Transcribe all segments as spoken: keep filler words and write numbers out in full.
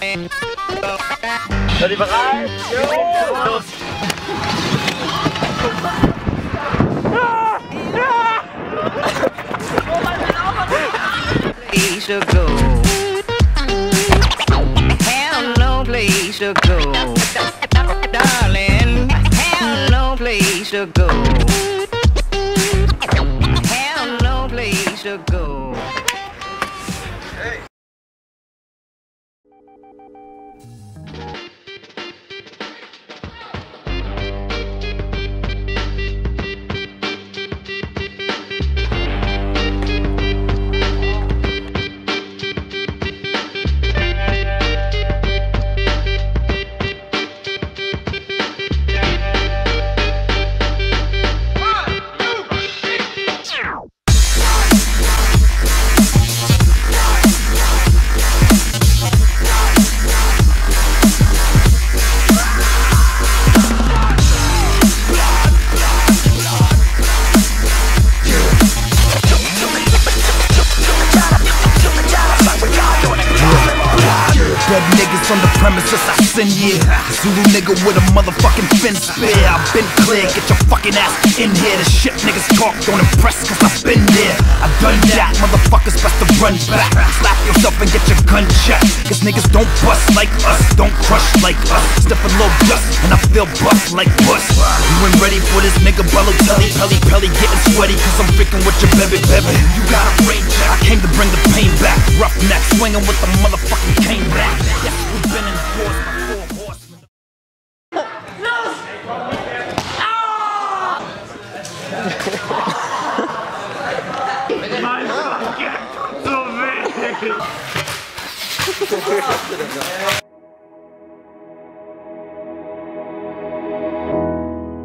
Seid ihr bereit? Jo! Los! Ah! Ah! Place to go. Have no place to go. Darling, have no place to go. Have no place to go. Hey. From the premises I send you, Zulu nigga with a motherfucking fin spear. I've been clear, get your fucking ass in here. The shit niggas talk don't impress, cause I've been there, I've done that. Motherfuckers best to run back, slap yourself and get your gun checked, cause niggas don't bust like us, don't crush like us. Sniff a little dust and I feel bust like bust. You ain't ready for this nigga, bello telly pelly pelly. Getting sweaty cause I'm freaking with your baby baby. You got a rain check, I came to bring the pain back. Roughneck swinging with the motherfucking cane back. Yeah. We've been enforced by four horsemen. No! Ah! My fucking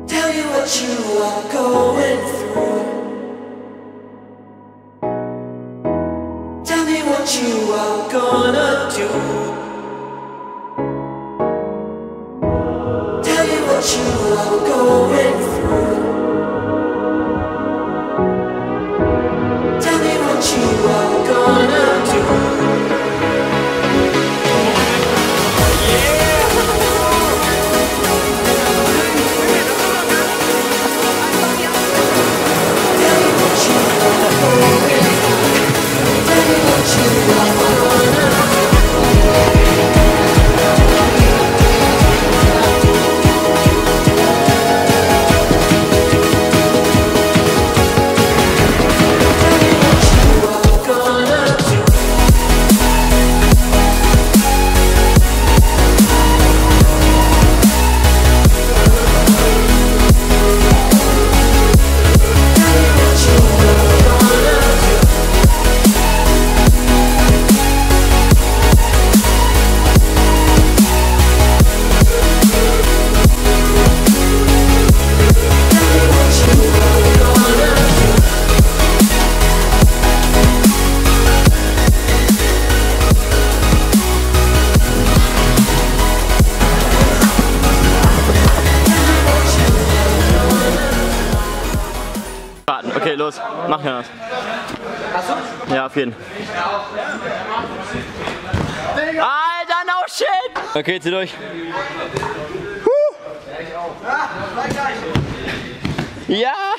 tell you what you are going through. Tell me what you are gonna do. You are going through. Tell me what you are gonna do. Yeah. Tell me what you are going through. Tell me what you are gonna do. Okay, los, mach ja was. Achso? Ja, auf jeden. Alter, no shit! Okay, zieh durch. Huh. Ja!